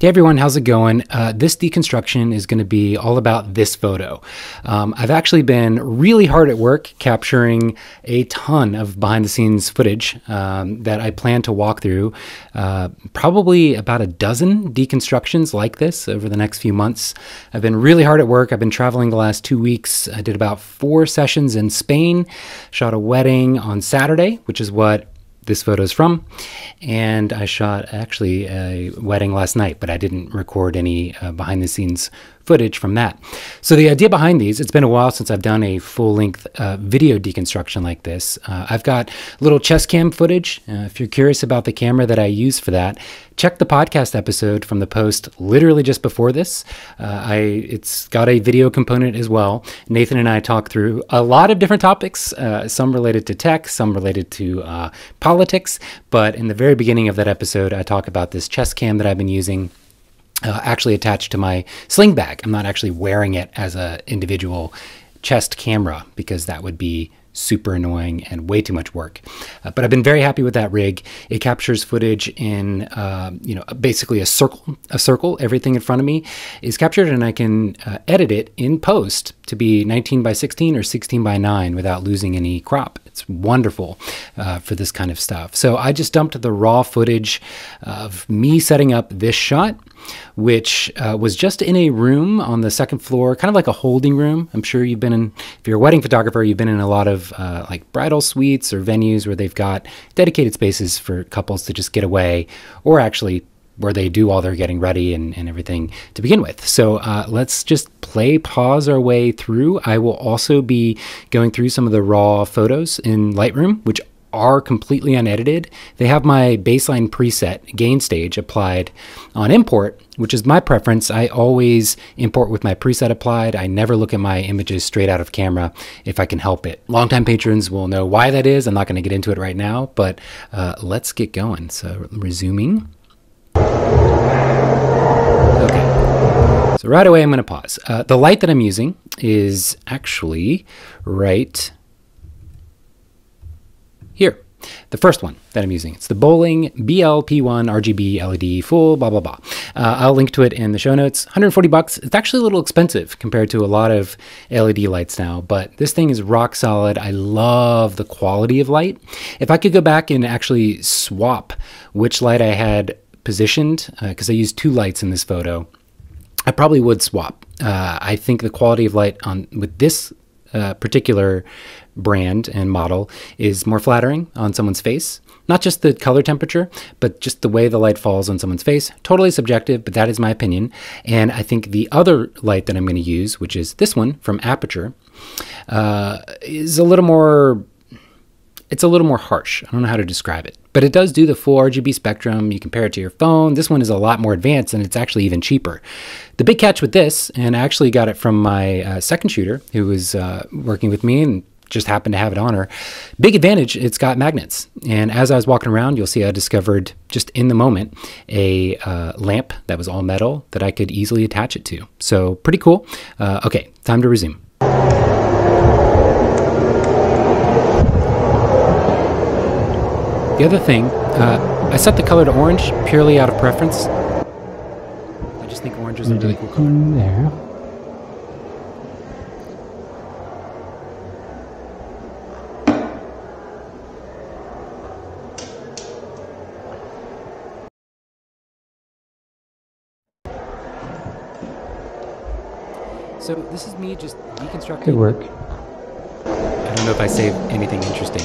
Hey everyone, how's it going? This deconstruction is going to be all about this photo. I've actually been really hard at work capturing a ton of behind the scenes footage that I plan to walk through, probably about a dozen deconstructions like this over the next few months. I've been really hard at work. I've been traveling the last 2 weeks. I did about 4 sessions in Spain, shot a wedding on Saturday, which is what this photo is from, and I shot actually a wedding last night, but I didn't record any behind the scenes footage from that. So the idea behind these, it's been a while since I've done a full-length video deconstruction like this. I've got little chess cam footage. If you're curious about the camera that I use for that, check the podcast episode from the post literally just before this. It's got a video component as well. Nathan and I talk through a lot of different topics, some related to tech, some related to politics, but in the very beginning of that episode, I talk about this chess cam that I've been using. Actually attached to my sling bag. I'm not actually wearing it as an individual chest camera because that would be super annoying and way too much work. But I've been very happy with that rig. It captures footage in, basically a circle. Everything in front of me is captured, and I can edit it in post to be 19 by 16 or 16 by 9 without losing any crop. It's wonderful for this kind of stuff. So I just dumped the raw footage of me setting up this shot, which was just in a room on the second floor, kind of like a holding room. I'm sure you've been in, if you're a wedding photographer, you've been in a lot of like bridal suites or venues where they've got dedicated spaces for couples to just get away, or actually where they do all their getting ready and everything to begin with. So let's just pause our way through. I will also be going through some of the raw photos in Lightroom, which are completely unedited. They have my baseline preset gain stage applied on import, which is my preference. I always import with my preset applied. I never look at my images straight out of camera if I can help it. Longtime patrons will know why that is. I'm not going to get into it right now, but let's get going. So resuming. Okay. So right away, I'm going to pause. The light that I'm using is actually right here, the first one that I'm using. It's the Boling BLP1 RGB LED full, blah, blah, blah. I'll link to it in the show notes. $140. It's actually a little expensive compared to a lot of LED lights now, but this thing is rock solid. I love the quality of light. If I could go back and actually swap which light I had positioned, because I used 2 lights in this photo, I probably would swap. I think the quality of light with this particular brand and model is more flattering on someone's face. Not just the color temperature, but just the way the light falls on someone's face. Totally subjective, but that is my opinion. And I think the other light that I'm going to use, which is this one from Aputure, is a little more, it's a little more harsh. I don't know how to describe it, but it does do the full RGB spectrum. You compare it to your phone. This one is a lot more advanced, and it's actually even cheaper. The big catch with this, and I actually got it from my second shooter who was working with me and just happened to have it on her. Big advantage, it's got magnets. And as I was walking around, you'll see I discovered just in the moment a lamp that was all metal that I could easily attach it to. So pretty cool. Okay, time to resume. The other thing, I set the color to orange purely out of preference. I just think orange is a really cool color. There. So this is me just deconstructing. Good work. I don't know if I saved anything interesting.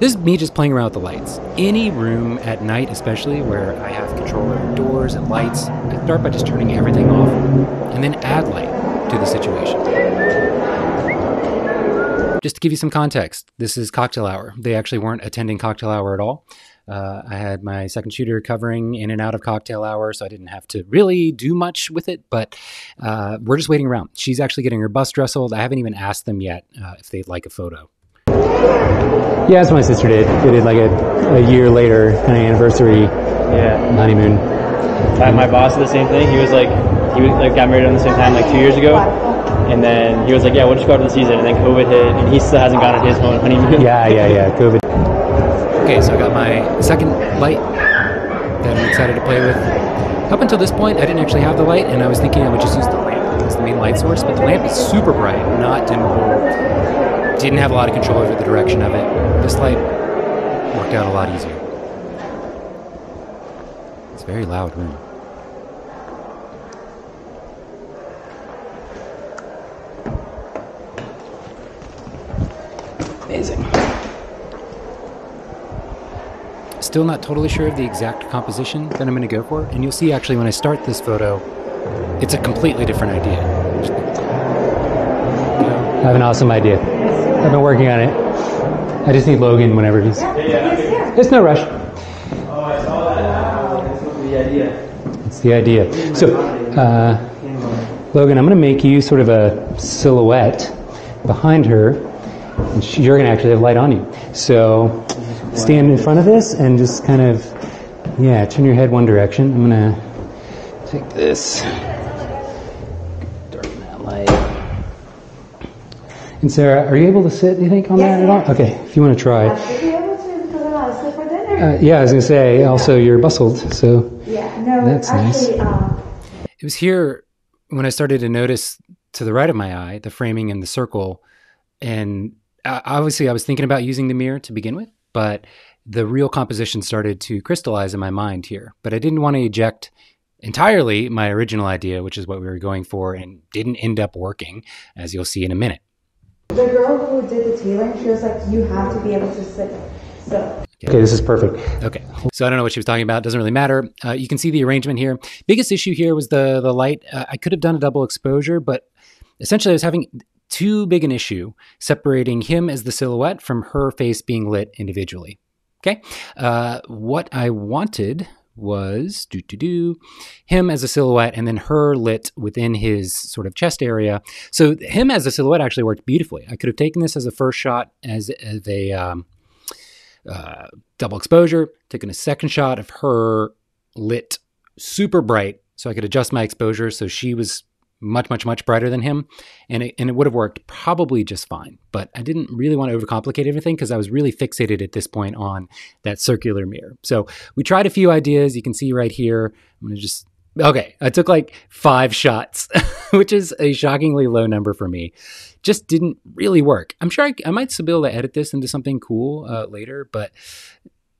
This is me just playing around with the lights. Any room at night, especially where I have control over doors and lights, I start by just turning everything off and then add light to the situation. Just to give you some context, this is cocktail hour. They actually weren't attending cocktail hour at all. I had my second shooter covering in and out of cocktail hour, so I didn't have to really do much with it, but we're just waiting around. She's actually getting her bust wrestled. I haven't even asked them yet if they'd like a photo. Yeah, that's what my sister did. They did like a year later, kind of anniversary, honeymoon. My boss did the same thing. He was like, got married on the same time like 2 years ago. And then he was like, yeah, we'll just go out to the season. And then COVID hit, and he still hasn't gotten his own honeymoon. Yeah, COVID. Okay, so I got my second light that I'm excited to play with. Up until this point, I didn't actually have the light, and I was thinking I would just use the lamp as the main light source, but the lamp is super bright, not dimmable. Didn't have a lot of control over the direction of it. This light worked out a lot easier. It's a very loud room. Amazing. Still not totally sure of the exact composition that I'm going to go for, and you'll see actually when I start this photo, it's a completely different idea. I have an awesome idea. I've been working on it. I just need Logan whenever he's... It's no rush. It's the idea. So, Logan, I'm going to make you sort of a silhouette behind her. And you're going to actually have light on you. So stand in front of this and just kind of, yeah, turn your head one direction. I'm going to take this, darken that light. And Sarah, are you able to sit, do you think, on that at all? Okay, if you want to try. I should be able to because I'm not asleep for dinner. Yeah, I was going to say, also you're bustled, so that's actually, nice. It was here when I started to notice to the right of my eye, the framing and the circle, and obviously I was thinking about using the mirror to begin with, but the real composition started to crystallize in my mind here. But I didn't want to eject entirely my original idea, which is what we were going for, and didn't end up working, as you'll see in a minute. The girl who did the tailoring, she was like, you have to be able to sit. So. Okay, this is perfect. Okay, so I don't know what she was talking about. It doesn't really matter. You can see the arrangement here. Biggest issue here was the light. I could have done a double exposure, but essentially I was having too big an issue separating him as the silhouette from her face being lit individually. Okay. What I wanted was him as a silhouette and then her lit within his sort of chest area. So him as a silhouette actually worked beautifully. I could have taken this as a first shot as a double exposure, taken a second shot of her lit super bright so I could adjust my exposure so she was much, much, much brighter than him. And it would have worked probably just fine, but I didn't really want to overcomplicate everything because I was really fixated at this point on that circular mirror. So we tried a few ideas. You can see right here, I'm going to just, okay, I took like 5 shots, which is a shockingly low number for me. Just didn't really work. I'm sure I might still be able to edit this into something cool later, but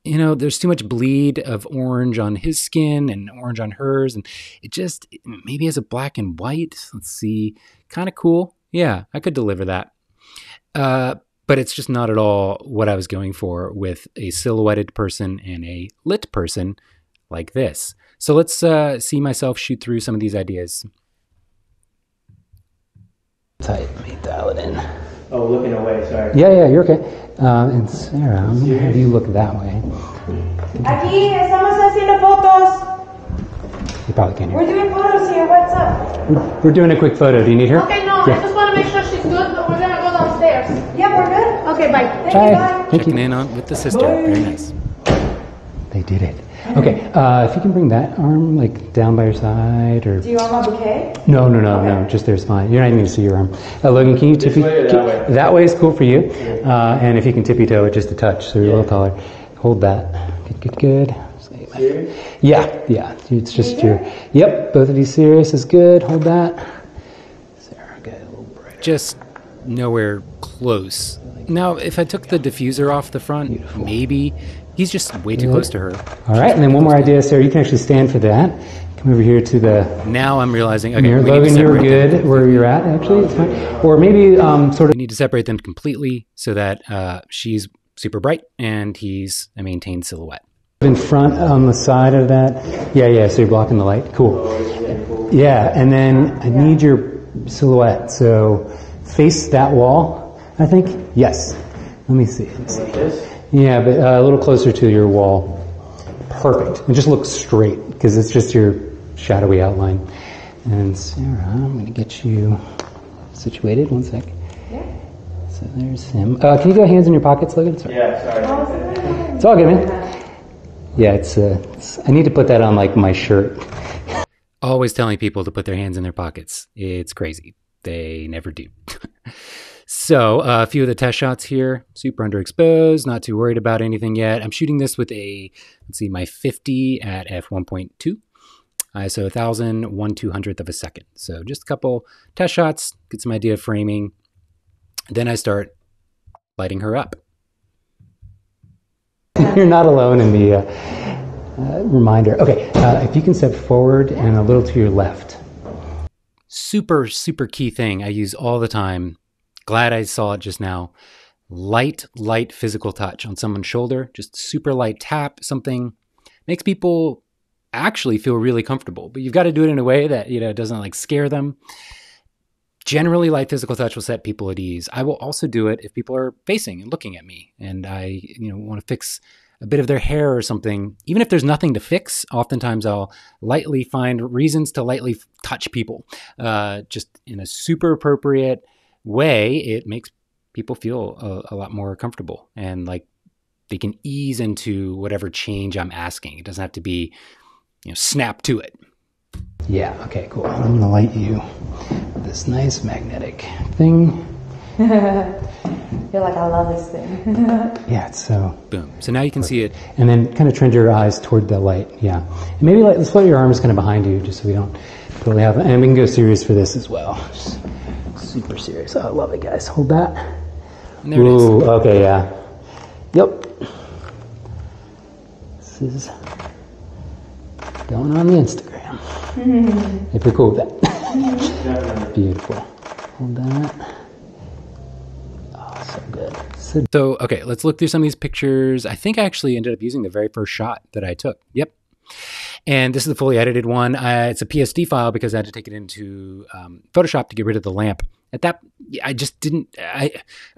you know, there's too much bleed of orange on his skin and orange on hers. And it just, maybe as a black and white, let's see, kind of cool. Yeah, I could deliver that. But it's just not at all what I was going for with a silhouetted person and a lit person like this. So let's see myself shoot through some of these ideas. Tight, let me dial it in. Oh, looking away, sorry. Yeah, yeah, you're okay. And Sarah, I'm going to have you look that way. Aquí estamos haciendo fotos. You probably can't hear. We're doing photos here. What's up? We're doing a quick photo. Do you need her? Okay, no. Yeah. I just want to make sure she's good, but we're going to go downstairs. Yeah, we're good? Okay, bye. Thank you, bye. Checking in on with the sister. Bye. Very nice. They did it. Okay, if you can bring that arm like down by your side or... Do you want my bouquet? No, no, no, okay. No, just there's fine. You're not even going to see your arm. Logan, can you tippy... That way is cool for you. And if you can tippy toe it just a touch so you're a little taller. Hold that. Good, good, good. Yeah, yeah. It's just your... Yep, both of you serious is good. Hold that. Sarah, get a little brighter. Just nowhere close. Now, if I took the diffuser off the front, beautiful. Maybe... He's just way too close to her. All right, and then one more idea, Sarah. You can actually stand for that. Come over here to the... Now I'm realizing... Okay, Logan, you're good where you're at, actually. It's fine. Or maybe sort of... We need to separate them completely so that she's super bright and he's a maintained silhouette. In front, on the side of that. Yeah, yeah, so you're blocking the light. Cool. Yeah, and then I need your silhouette. So face that wall, I think. Yes. Let me see. Let's see. Yeah, but a little closer to your wall. Perfect. And just look straight, because it's just your shadowy outline. And Sarah, I'm going to get you situated. One sec. Yeah. So there's him. Can you go hands in your pockets, Logan? Sorry. Yeah, sorry. It's all good, man. Yeah, it's... I need to put that on, like, my shirt. Always telling people to put their hands in their pockets. It's crazy. They never do. So a few of the test shots here, super underexposed, not too worried about anything yet. I'm shooting this with a, let's see, my 50 at f1.2. ISO 1000, 1/200th of a second. So just a couple test shots, get some idea of framing. Then I start lighting her up. You're not alone in the reminder. Okay, if you can step forward and a little to your left. Super, super key thing I use all the time. Glad I saw it just now. Light, light physical touch on someone's shoulder. Just super light tap, something makes people actually feel really comfortable. But you've got to do it in a way that, you know, doesn't like scare them. Generally, light physical touch will set people at ease. I will also do it if people are facing and looking at me and I, you know, want to fix a bit of their hair or something. Even if there's nothing to fix, oftentimes I'll lightly find reasons to lightly touch people. Just in a super appropriate way, it makes people feel a lot more comfortable and like they can ease into whatever change I'm asking. It doesn't have to be, you know, snap to it. Yeah, okay, cool. I'm gonna light you with this nice magnetic thing. I feel like I love this thing. Yeah, it's so... Boom. So now you can see it. And then kind of trend your eyes toward the light, yeah. And maybe like, let's let your arms kind of behind you just so we don't totally have... And we can go serious for this as well. Just super serious. Oh, I love it, guys. Hold that. And there it is. Okay, yeah. Yep. This is going on the Instagram. If you're cool with that. Beautiful. Hold that. Good. So, okay, let's look through some of these pictures. I think I actually ended up using the very first shot that I took. Yep. And this is the fully edited one. It's a PSD file because I had to take it into Photoshop to get rid of the lamp. At that, I just didn't, I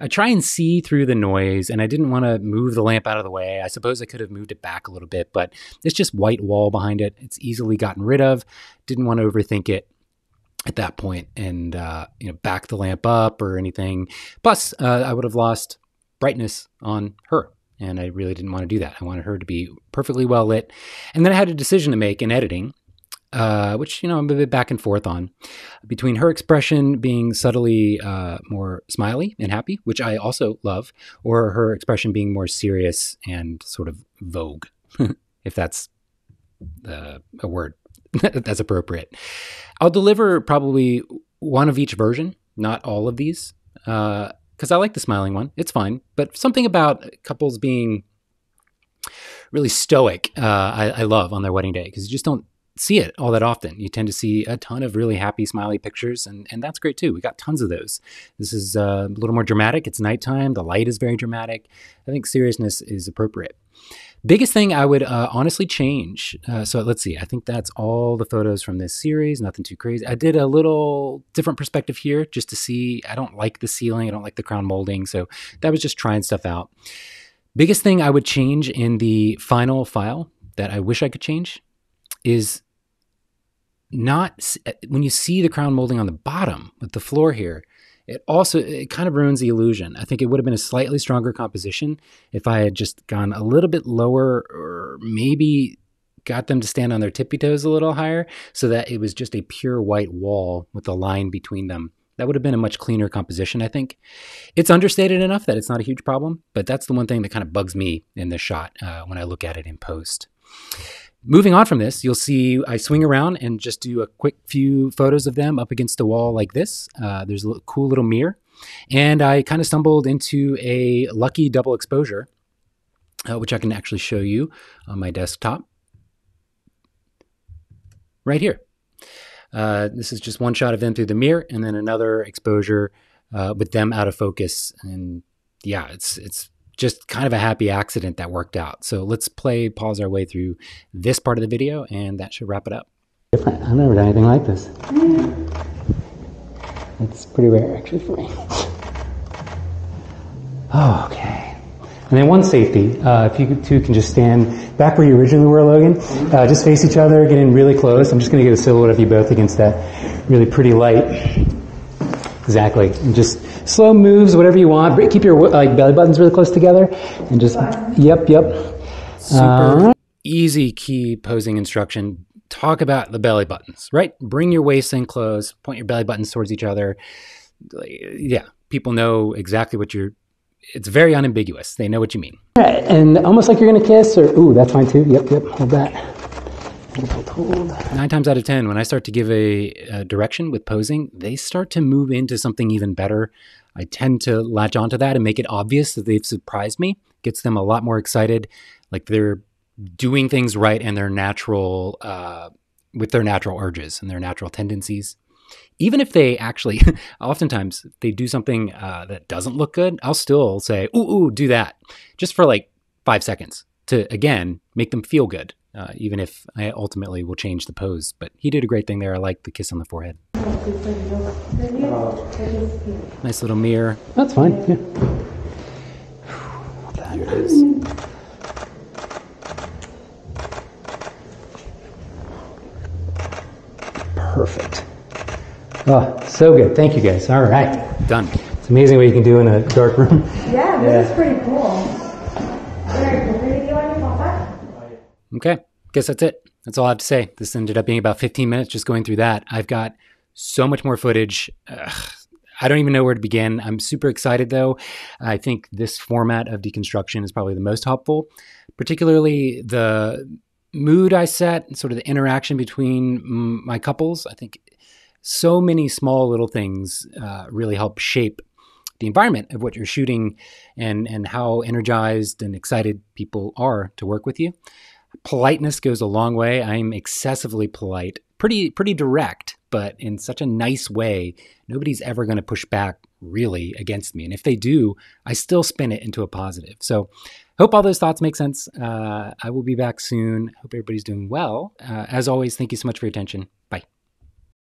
try and see through the noise and I didn't want to move the lamp out of the way. I suppose I could have moved it back a little bit, but it's just white wall behind it. It's easily gotten rid of. Didn't want to overthink it at that point and, you know, back the lamp up or anything. Plus, I would have lost brightness on her. And I really didn't want to do that. I wanted her to be perfectly well lit. And then I had a decision to make in editing, which, you know, I'm a bit back and forth on, between her expression being subtly more smiley and happy, which I also love, or her expression being more serious and sort of vogue, if that's a word. That's appropriate. I'll deliver probably one of each version, not all of these, because I like the smiling one. It's fine. But something about couples being really stoic, I love on their wedding day, because you just don't see it all that often. You tend to see a ton of really happy, smiley pictures, and that's great too. We got tons of those. This is a little more dramatic. It's nighttime. The light is very dramatic. I think seriousness is appropriate. Biggest thing I would honestly change. So let's see. I think that's all the photos from this series. Nothing too crazy. I did a little different perspective here just to see. I don't like the ceiling. I don't like the crown molding. So that was just trying stuff out. Biggest thing I would change in the final file that I wish I could change is not when you see the crown molding on the bottom with the floor here. It kind of ruins the illusion. I think it would have been a slightly stronger composition if I had just gone a little bit lower or maybe got them to stand on their tippy toes a little higher so that it was just a pure white wall with a line between them. That would have been a much cleaner composition, I think. It's understated enough that it's not a huge problem, but that's the one thing that kind of bugs me in this shot when I look at it in post. Moving on from this, you'll see I swing around and just do a quick few photos of them up against the wall like this. There's a cool little mirror. And I kind of stumbled into a lucky double exposure, which I can actually show you on my desktop. Right here. This is just one shot of them through the mirror and then another exposure with them out of focus. And yeah, it's just kind of a happy accident that worked out. So let's pause our way through this part of the video and that should wrap it up. I've never done anything like this. It's pretty rare actually for me. Oh, okay. And then one safety, if you two can just stand back where you originally were, Logan, just face each other, get in really close. I'm just gonna get a silhouette of you both against that really pretty light. Exactly, and just slow moves, whatever you want. Keep your like belly buttons really close together, and just yep. Super easy key posing instruction. Talk about the belly buttons, right? Bring your waist in close. Point your belly buttons towards each other. Yeah, people know exactly what you're. It's very unambiguous. They know what you mean. All right, and almost like you're gonna kiss, or ooh, that's fine too. Yep, hold that. Hold. 9 times out of 10, when I start to give a direction with posing, they start to move into something even better. I tend to latch onto that and make it obvious that they've surprised me. Gets them a lot more excited, like they're doing things right and they're natural with their natural urges and their natural tendencies. Even if they actually, oftentimes they do something that doesn't look good, I'll still say, ooh, do that, just for like 5 seconds to, again, make them feel good. Even if I ultimately will change the pose. But he did a great thing there. I like the kiss on the forehead. Nice little mirror. That's fine. Yeah. There it is. Perfect. Oh, so good. Thank you guys. All right. Done. It's amazing what you can do in a dark room. Yeah, this is pretty cool. Okay, guess that's it. That's all I have to say. This ended up being about 15 minutes just going through that. I've got so much more footage. I don't even know where to begin. I'm super excited though. I think this format of deconstruction is probably the most helpful, particularly the mood I set and sort of the interaction between my couples. I think so many small little things really help shape the environment of what you're shooting and how energized and excited people are to work with you. Politeness goes a long way. I'm excessively polite, pretty direct, but in such a nice way. Nobody's ever going to push back really against me. And if they do, I still spin it into a positive. So hope all those thoughts make sense. I will be back soon. Hope everybody's doing well. As always, thank you so much for your attention. Bye.